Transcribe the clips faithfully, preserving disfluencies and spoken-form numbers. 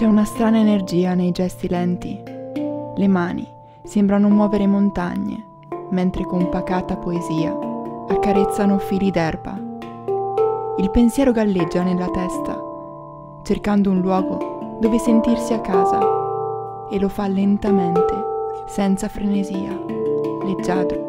C'è una strana energia nei gesti lenti. Le mani sembrano muovere montagne, mentre con pacata poesia accarezzano fili d'erba. Il pensiero galleggia nella testa, cercando un luogo dove sentirsi a casa, e lo fa lentamente, senza frenesia, leggiadro.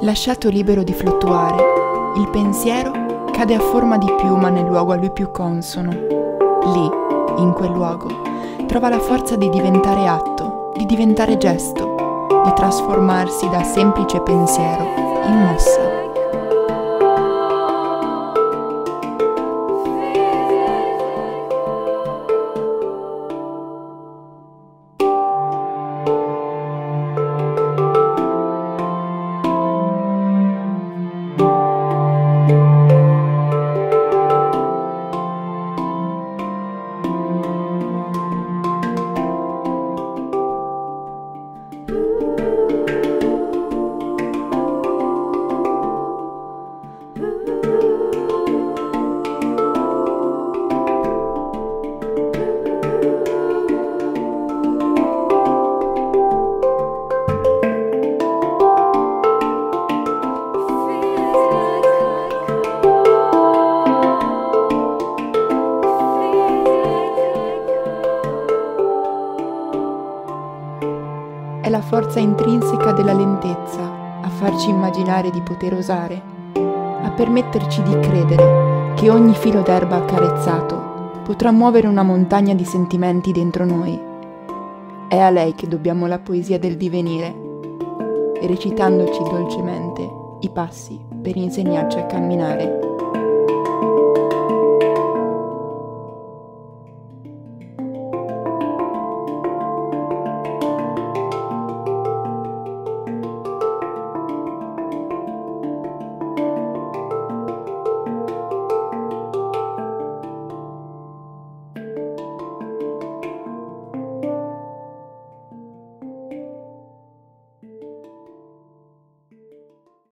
Lasciato libero di fluttuare, il pensiero cade a forma di piuma nel luogo a lui più consono. Lì, in quel luogo, trova la forza di diventare atto, di diventare gesto, di trasformarsi da semplice pensiero in mossa. È la forza intrinseca della lentezza a farci immaginare di poter osare, a permetterci di credere che ogni filo d'erba accarezzato potrà muovere una montagna di sentimenti dentro noi. È a lei che dobbiamo la poesia del divenire, recitandoci dolcemente i passi per insegnarci a camminare.